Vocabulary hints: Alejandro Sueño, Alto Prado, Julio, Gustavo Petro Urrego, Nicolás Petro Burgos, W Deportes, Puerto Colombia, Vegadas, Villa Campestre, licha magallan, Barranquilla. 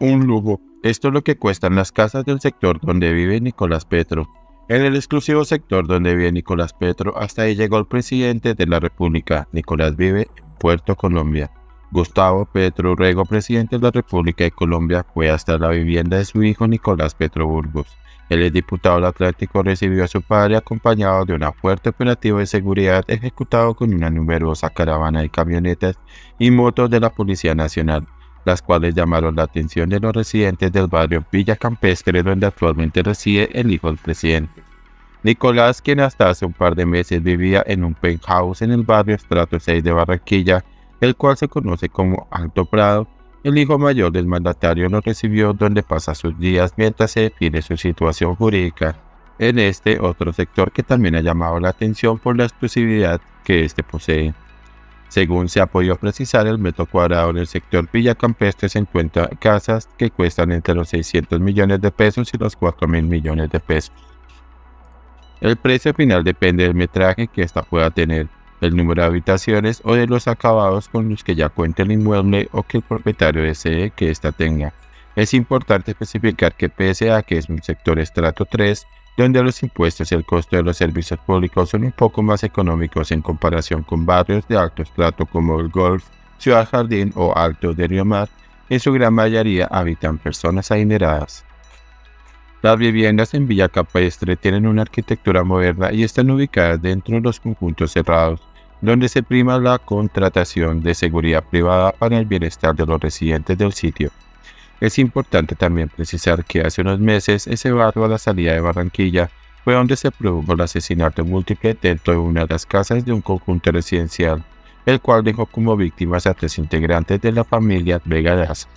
un lujo. Esto es lo que cuestan las casas del sector donde vive Nicolás Petro. En el exclusivo sector donde vive Nicolás Petro, hasta ahí llegó el presidente de la República. Nicolás vive en Puerto Colombia. Gustavo Petro Urrego, presidente de la República de Colombia, fue hasta la vivienda de su hijo Nicolás Petro Burgos. El exdiputado del Atlántico recibió a su padre acompañado de una fuerte operativa de seguridad ejecutado con una numerosa caravana de camionetas y motos de la Policía Nacional, las cuales llamaron la atención de los residentes del barrio Villa Campestre, donde actualmente reside el hijo del presidente. Nicolás, quien hasta hace un par de meses vivía en un penthouse en el barrio estrato 6 de Barranquilla, el cual se conoce como Alto Prado, el hijo mayor del mandatario lo recibió donde pasa sus días mientras se define su situación jurídica. En este otro sector que también ha llamado la atención por la exclusividad que este posee. Según se ha podido precisar, el metro cuadrado en el sector Villa Campestre se encuentra casas que cuestan entre los 600 millones de pesos y los 4.000 millones de pesos. El precio final depende del metraje que ésta pueda tener, del número de habitaciones o de los acabados con los que ya cuenta el inmueble o que el propietario desee que ésta tenga. Es importante especificar que pese a que es un sector estrato 3, donde los impuestos y el costo de los servicios públicos son un poco más económicos en comparación con barrios de alto estrato como el Golf, Ciudad Jardín o Alto de Río Mar, en su gran mayoría habitan personas adineradas. Las viviendas en Villa Campestre tienen una arquitectura moderna y están ubicadas dentro de los conjuntos cerrados, donde se prima la contratación de seguridad privada para el bienestar de los residentes del sitio. Es importante también precisar que hace unos meses ese barrio a la salida de Barranquilla fue donde se produjo el asesinato múltiple dentro de una de las casas de un conjunto residencial, el cual dejó como víctimas a tres integrantes de la familia Vegadas.